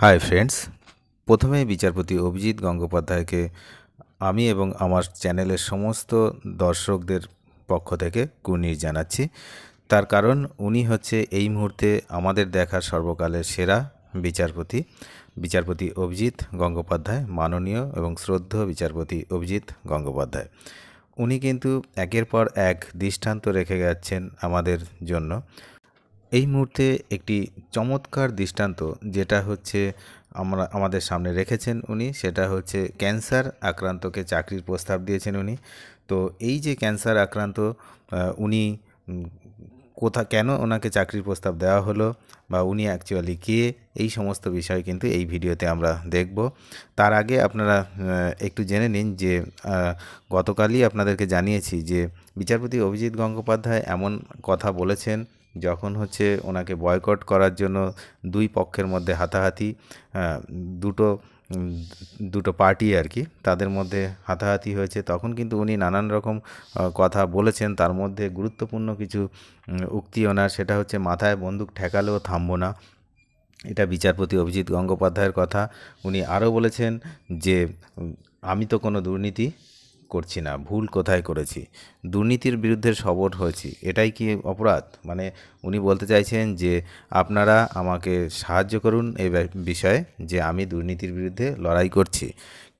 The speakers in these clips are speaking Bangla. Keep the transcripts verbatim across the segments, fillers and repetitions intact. हाय फ्रेंड्स प्रथमे विचारपति अभिजित गंगोपाध्याय के आमी एबं आमार चैनल समस्त दर्शकदेर पक्ष थेके कुर्निश जानाच्छि। तार कारण उनी हच्छे एई मुहूर्ते आमादेर देखा सर्वकालेर सेरा विचारपति विचारपति अभिजित गंगोपाध्याय, माननीय एबं श्रद्धेय विचारपति अभिजित गंगोपाध्याय। उनी किन्तु एकेर पर एक दृष्टान्त रेखे गेछेन आमादेर जन्य। এই মুহূর্তে একটি চমৎকার দৃষ্টান্ত যেটা হচ্ছে আমরা আমাদের সামনে রেখেছেন উনি, সেটা হচ্ছে ক্যান্সার আক্রান্তকে চাকরির প্রস্তাব দিয়েছেন উনি। তো এই যে ক্যান্সার আক্রান্ত উনি কোথা কেন ওনাকে চাকরির প্রস্তাব দেওয়া হলো বা উনি অ্যাকচুয়ালি কে, এই সমস্ত বিষয় কিন্তু এই ভিডিওতে আমরা দেখব। তার আগে আপনারা একটু জেনে নিন যে গতকালই আপনাদেরকে জানিয়েছি যে বিচারপতি অভিজিৎ গঙ্গোপাধ্যায় এমন কথা বলেছেন যখন হচ্ছে ওনাকে বয়কট করার জন্য দুই পক্ষের মধ্যে হাতাহাতি, দুটো দুটো পার্টি আর কি, তাদের মধ্যে হাতাহাতি হয়েছে, তখন কিন্তু উনি নানান রকম কথা বলেছেন। তার মধ্যে গুরুত্বপূর্ণ কিছু উক্তি ওনার, সেটা হচ্ছে মাথায় বন্দুক ঠেকালেও থামবো না, এটা বিচারপতি অভিজিৎ গঙ্গোপাধ্যায়ের কথা। উনি আরও বলেছেন যে আমি তো কোনো দুর্নীতি করছি না, ভুল কোথায় করেছি, দুর্নীতির বিরুদ্ধে সবর হয়েছি, এটাই কি অপরাধ? মানে উনি বলতে চাইছেন যে আপনারা আমাকে সাহায্য করুন এই বিষয়ে যে আমি দুর্নীতির বিরুদ্ধে লড়াই করছি,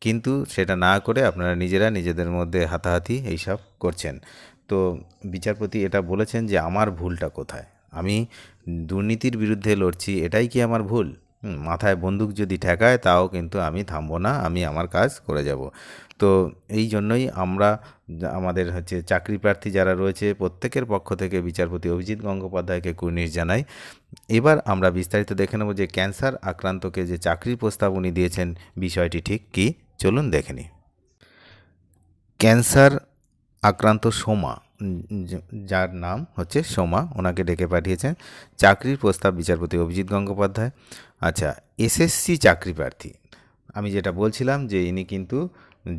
কিন্তু সেটা না করে আপনারা নিজেরা নিজেদের মধ্যে হাতাহাতি এইসব করছেন। তো বিচারপতি এটা বলেছেন যে আমার ভুলটা কোথায়, আমি দুর্নীতির বিরুদ্ধে লড়ছি, এটাই কি আমার ভুল? মাথায় বন্দুক যদি ঠেকায় তাও কিন্তু আমি থামবো না, আমি আমার কাজ করে যাব। তো এই জন্যই আমরা আমাদের হচ্ছে চাকরি প্রার্থী যারা রয়েছে প্রত্যেকের পক্ষ থেকে বিচারপতি অভিজিৎ গঙ্গোপাধ্যায়কে কুর্নিশ জানাই। এবার আমরা বিস্তারিত দেখে নেব যে ক্যান্সার আক্রান্তকে যে চাকরির প্রস্তাব উনি দিয়েছেন বিষয়টি ঠিক কি, চলুন দেখে নিই। ক্যান্সার আক্রান্ত সোমা, যার নাম হচ্ছে সোমা, ওনাকে ডেকে পাঠিয়েছেন চাকরির প্রস্তাব বিচারপতি অভিজিৎ গঙ্গোপাধ্যায়। আচ্ছা, এসএসসি চাকরি প্রার্থী, আমি যেটা বলছিলাম যে ইনি কিন্তু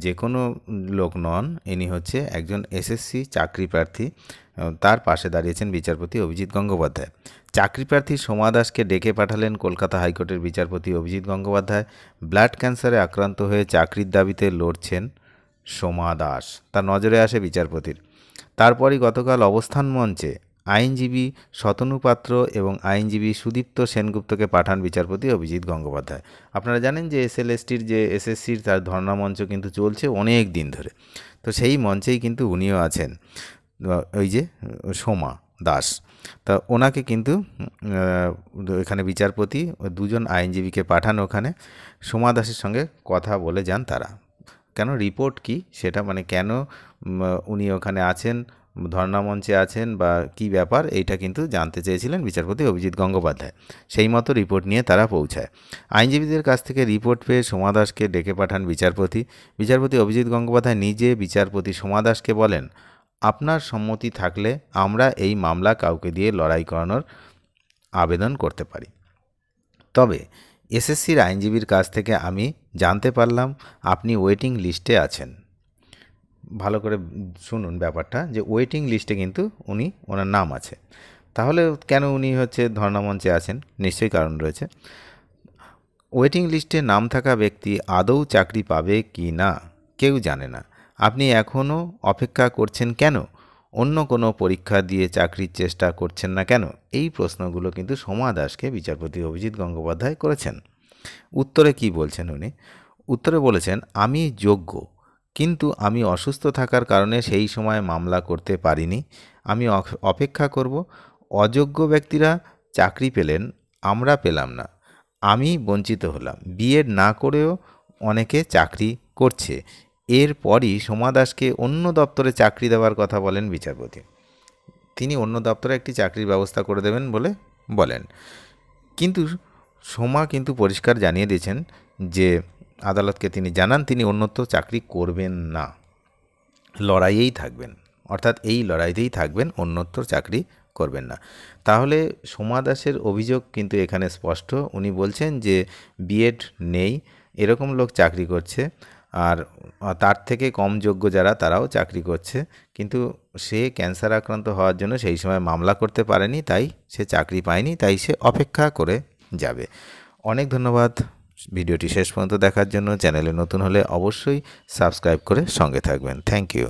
যে কোনো লোক নন, ইনি হচ্ছে একজন এসএসসি চাকরি প্রার্থী, তার পাশে দাঁড়িয়েছেন বিচারপতি অভিজিৎ গঙ্গোপাধ্যায়। চাকরি প্রার্থী সোমা দাসকে ডেকে পাঠালেন কলকাতা হাইকোর্টের বিচারপতি অভিজিৎ গঙ্গোপাধ্যায়। ব্লাড ক্যান্সারে আক্রান্ত হয়ে চাকরির দাবিতে লড়ছেন সোমা দাস, তার নজরে আসে বিচারপতির। তারপরই গতকাল অবস্থান মঞ্চে আইনজীবী শতনু পাত্র এবং আইনজীবী সুদীপ্ত সেনগুপ্তকে পাঠান বিচারপতি অভিজিৎ গঙ্গোপাধ্যায়। আপনারা জানেন যে এসএলএসটির যে এসএসসির তার ধর্ণা মঞ্চ কিন্তু চলছে অনেক দিন ধরে, তো সেই মঞ্চেই কিন্তু উনিও আছেন, ওই যে সোমা দাস। তা ওনাকে কিন্তু এখানে বিচারপতি দুজন আইনজীবীকে পাঠান ওখানে, সোমা দাসের সঙ্গে কথা বলে যান তারা। কেন রিপোর্ট কি সেটা, মানে কেন উনি ওখানে আছেন, ধর্ণা মঞ্চে আছেন বা কি ব্যাপার, এইটা কিন্তু জানতে চেয়েছিলেন বিচারপতি অভিজিৎ গঙ্গোপাধ্যায়। সেই মতো রিপোর্ট নিয়ে তারা পৌঁছায়। আইনজীবীদের কাছ থেকে রিপোর্ট পেয়ে সোমা দাসকে ডেকে পাঠান বিচারপতি। বিচারপতি অভিজিৎ গঙ্গোপাধ্যায় নিজে বিচারপতি সোমা দাসকে বলেন, আপনার সম্মতি থাকলে আমরা এই মামলা কাউকে দিয়ে লড়াই করানোর আবেদন করতে পারি, তবে এসএসসির আইনজীবীর কাছ থেকে আমি জানতে পারলাম আপনি ওয়েটিং লিস্টে আছেন। ভালো করে শুনুন ব্যাপারটা, যে ওয়েটিং লিস্টে কিন্তু উনি ওনার নাম আছে, তাহলে কেন উনি হচ্ছে ধর্ণামঞ্চে আছেন, নিশ্চয়ই কারণ রয়েছে। ওয়েটিং লিস্টে নাম থাকা ব্যক্তি আদৌ চাকরি পাবে কি না কেউ জানে না, আপনি এখনও অপেক্ষা করছেন কেন, অন্য কোনো পরীক্ষা দিয়ে চাকরির চেষ্টা করছেন না কেন, এই প্রশ্নগুলো কিন্তু সোমা দাসকে বিচারপতি অভিজিৎ গঙ্গোপাধ্যায় করেছেন। উত্তরে কি বলছেন উনি? উত্তরে বলেছেন, আমি যোগ্য, কিন্তু আমি অসুস্থ থাকার কারণে সেই সময় মামলা করতে পারিনি, আমি অপেক্ষা করব। অযোগ্য ব্যক্তিরা চাকরি পেলেন, আমরা পেলাম না, আমি বঞ্চিত হলাম, বিএড না করেও অনেকে চাকরি করছে। এরপরই সোমা দাসকে অন্য দপ্তরে চাকরি দেওয়ার কথা বলেন বিচারপতি, তিনি অন্য দপ্তরে একটি চাকরির ব্যবস্থা করে দেবেন বলে বলেন। কিন্তু সোমা কিন্তু পরিষ্কার জানিয়ে দিয়েছেন যে আদালতকে তিনি জানান তিনি অন্যত্র চাকরি করবেন না, লড়াইয়েই থাকবেন, অর্থাৎ এই লড়াইতেই থাকবেন, অন্যত্র চাকরি করবেন না। তাহলে সোমা দাসের অভিযোগ কিন্তু এখানে স্পষ্ট, উনি বলছেন যে বিএড নেই, এরকম লোক চাকরি করছে, আর তার থেকে কম যোগ্য যারা তারাও চাকরি করছে, কিন্তু সে ক্যান্সার আক্রান্ত হওয়ার জন্য সেই সময় মামলা করতে পারেনি, তাই সে চাকরি পায়নি, তাই সে অপেক্ষা করে যাবে। অনেক ধন্যবাদ ভিডিওটি শেষ পর্যন্ত দেখার জন্য। চ্যানেলে নতুন হলে অবশ্যই সাবস্ক্রাইব করে সঙ্গে থাকবেন। Thank you.